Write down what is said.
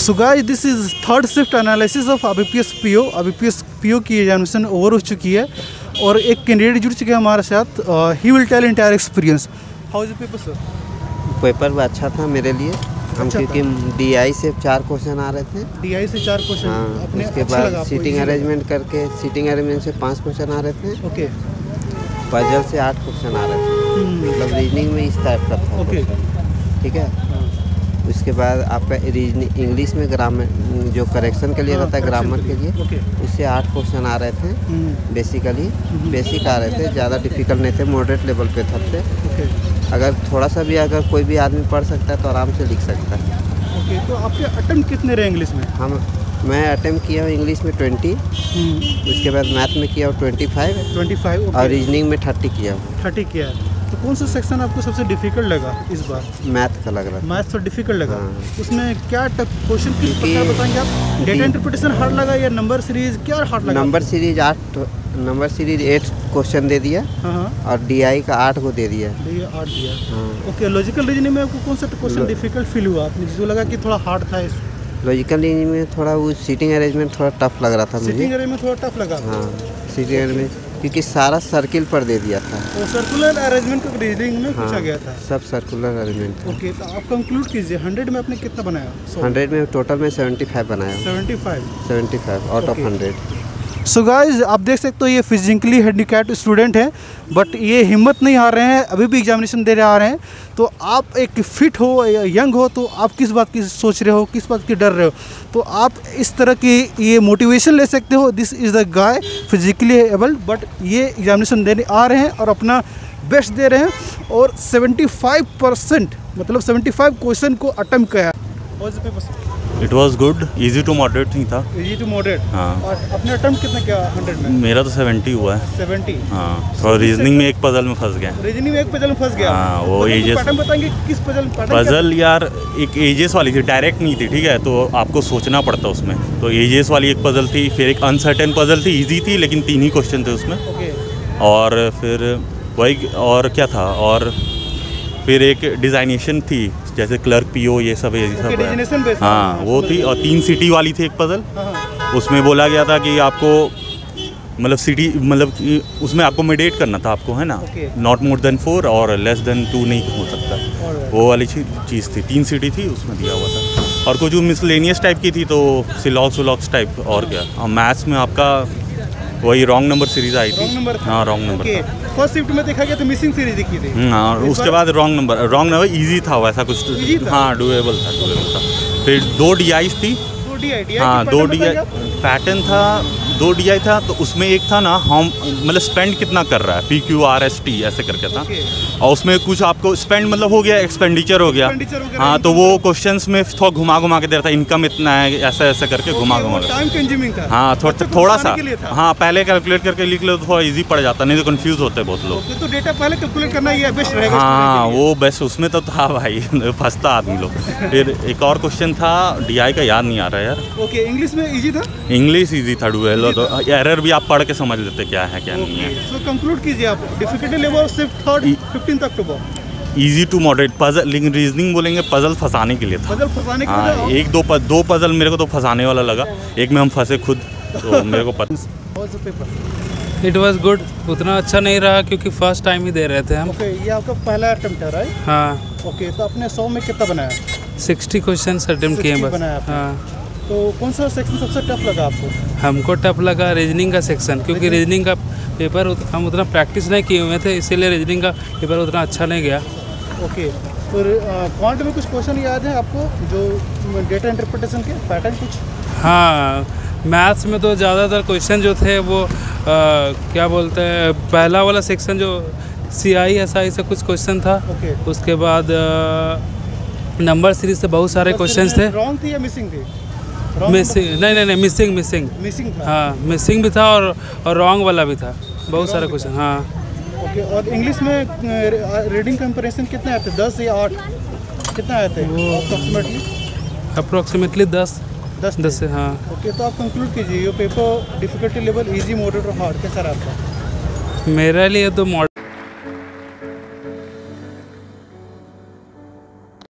So guys, this is third shift analysis of IBPS PO। IBPS PO की examination over हो चुकी है और एक कैंडिडेट जुड़ चुके हैं हमारे साथ। He will tell entire experience. How is the paper sir? Paper अच्छा था मेरे लिए। हम क्योंकि DI से 4 क्वेश्चन आ रहे थे। DI से 4 क्वेश्चन, हाँ। अपने उसके बाद सीटिंग अरेंजमेंट करके सीटिंग अरेंजमेंट से 5 क्वेश्चन आ रहे थे। ओके। पजल से 8 क्वेश्चन आ रहे थे, मतलब रीजनिंग में इस टाइप का था। ओके, ठीक है। उसके बाद आपका रीजनिंग इंग्लिश में ग्रामर जो करेक्शन के लिए रहता है, ग्रामर के लिए, उससे 8 क्वेश्चन आ रहे थे। बेसिकली बेसिक आ रहे थे, ज़्यादा डिफिकल्ट नहीं थे, मॉडरेट लेवल पे थे। अगर थोड़ा सा भी अगर कोई भी आदमी पढ़ सकता है तो आराम से लिख सकता है। ओके, तो आपके अटेम्प्ट कितने रहे इंग्लिश में? मैं अटेम्प्ट किया हूँ इंग्लिश में 20, उसके बाद मैथ में किया हूँ 25 और रीजनिंग में 30 किया हूँ। 30 किया। तो कौन सा सेक्शन आपको सबसे डिफिकल्ट लगा इस बार? मैथ का लग रहा है। मैथ तो डिफिकल्ट लगा, हाँ। उसमें क्या क्वेश्चन किस प्रकार बताएंगे आप? डेटा इंटरप्रिटेशन हार्ड लगा या नंबर सीरीज? क्या हार्ड लगा? नंबर सीरीज 8 क्वेश्चन दे दिया, हाँ। और DI का 8 को दे दिया। हाँ। ओके, लॉजिकल रीजनिंग में आपको कौन सा क्वेश्चन डिफिकल्ट फील हुआ, आपने जो लगा कि थोड़ा हार्ड था? लॉजिकल रीजनिंग में थोड़ा वो सीटिंग अरेंजमेंट थोड़ा टफ लग रहा था मुझे। सीटिंग अरेंजमेंट थोड़ा टफ लगा, हाँ। सीटिंग अरेंजमेंट क्योंकि सारा सर्किल पर दे दिया था। तो सर्कुलर अरेंजमेंट को रीजनिंग में पूछा गया था, सब सर्कुलर अरेंजमेंट। ओके, तो आप कंक्लूड कीजिए, 100 में आपने कितना बनाया? 100 में टोटल में 75 बनाया। 75 आउट ऑफ 100। सो गाइज, आप देख सकते हो ये फिजिकली हैंडिकैप्ड स्टूडेंट हैं, बट ये हिम्मत नहीं हार रहे हैं, अभी भी एग्जामिनेशन दे आ रहे हैं। तो आप एक फिट हो, यंग हो, तो आप किस बात की सोच रहे हो, किस बात की डर रहे हो? तो आप इस तरह की ये मोटिवेशन ले सकते हो। This is the guy physically able, but ये एग्जामिनेशन देने आ रहे हैं और अपना बेस्ट दे रहे हैं और 75% मतलब 75 क्वेश्चन को अटेम्प्ट किया। It was good, easy to moderate ही था। इजी टू मॉडरेट, हाँ। और अपने अटेम्प्ट कितना क्या 100 में? मेरा तो 70 हुआ है। 70, हाँ। और रीजनिंग में एक पजल में फंस गए। रीजनिंग में एक पजल में फंस गया, हाँ। वो एजेस पैटर्न बताएंगे, किस पजल यार? एक एजेस वाली थी, डायरेक्ट नहीं थी, ठीक है, तो आपको सोचना पड़ता उसमें। तो एजेस वाली एक पजल थी, फिर एक अनसर्टेन पजल थी, ईजी थी लेकिन 3 ही क्वेश्चन थे उसमें। और फिर वही और क्या था, और फिर एक डिजाइनेशन थी जैसे क्लर्क PO ये सब है, हाँ, वो थी। और 3 सिटी वाली थी एक पजल, हाँ। उसमें बोला गया था कि आपको मतलब सिटी मतलब उसमें अकोमोडेट करना था आपको, है ना, नॉट मोर देन 4 और लेस देन 2 नहीं हो सकता, वो वाली चीज़ थी। 3 सिटी थी उसमें दिया हुआ था। और कुछ मिसलेनियस टाइप की थी, तो सिलॉक्स वलॉक्स टाइप। और क्या, और मैथ्स में आपका वही रॉन्ग नंबर सीरीज आई थी, हाँ, रॉन्ग नंबर। फर्स्ट शिफ्ट में देखा गया तो मिसिंग सीरीज दिखी थी, हाँ। उसके बाद रॉन्ग नंबर इजी था, वैसा कुछ, हाँ, डुएबल था। फिर 2 DI थी, हाँ, 2 DI पैटर्न था, 2 DI था। तो उसमें एक था ना, हम मतलब स्पेंड कितना कर रहा है, PQRST ऐसे करके था। और उसमें कुछ आपको स्पेंड मतलब हो गया, एक्सपेंडिचर हो गया, हाँ। तो वो क्वेश्चंस में थोड़ा घुमा के दे रहा था, इनकम इतना है, ऐसा ऐसा करके घुमा, हाँ, थोड़ा सा, हाँ। पहले कैलकुलेट करके लिख लो तो थोड़ा ईजी पड़ जाता, नहीं तो कन्फ्यूज होते बहुत लोग। तो डेटा पहले कैलकुलेट करना ये बेस्ट रहेगा, हाँ, वो बेस्ट उसमें तो था भाई, फंसता आदमी लोग। फिर एक और क्वेश्चन था DI का, याद नहीं आ रहा यार। ओके, इंग्लिश में इजी था? इंग्लिश इजी था, डुएल, तो एरर भी आप पढ़ के समझ लेते क्या है क्या नहीं है। सो कंक्लूड कीजिए आप, डिफिकल्टी लेवल सिर्फ 15 October. Easy to moderate puzzle, लेकिन रीजनिंग बोलेंगे पजल फंसाने के लिए था, पजल फंसाने के लिए, हाँ। एक दो पजल मेरे को तो फंसाने वाला लगा, एक में हम फंसे खुद, तो मेरे को पता। इट वाज गुड, उतना अच्छा नहीं रहा क्योंकि फर्स्ट टाइम ही दे रहे थे हम। ओके, ये आपका पहला अटेम्प्ट है, राइट? हाँ। ओके, तो आपने 100 में कितना बनाया? 60 क्वेश्चन अटेम्प्ट किए बस, हाँ। तो कौन सा सेक्शन सबसे टफ लगा आपको? हमको टफ लगा रीजनिंग का सेक्शन, क्योंकि रीजनिंग का पेपर हम उतना प्रैक्टिस नहीं किए हुए थे, इसीलिए रीजनिंग का पेपर उतना अच्छा नहीं गया। ओके, और क्वांट में कुछ क्वेश्चन याद है आपको जो डेटा इंटरप्रिटेशन के पैटर्न कुछ? हाँ, मैथ्स में तो ज़्यादातर क्वेश्चन जो थे वो क्या बोलते हैं, पहला वाला सेक्शन जो CISI से कुछ क्वेश्चन था। उसके बाद नंबर सीरीज से बहुत सारे क्वेश्चन थे। रॉन्ग थी या मिसिंग थी? नहीं, मिसिंग था, हाँ, मिसिंग भी था और रॉन्ग वाला भी था, बहुत सारा क्वेश्चन, हाँ। ओके, और इंग्लिश में रीडिंग कंपैरिजन कितने आते? 10 या 8 कितना आते हैं अप्रोक्सीमेटली? 10 से, हाँ। ओके, तो आप कंक्लूड कीजिए, ये paper difficulty level, easy, moderate और हार्ड, कैसा रहा? मेरे लिए तो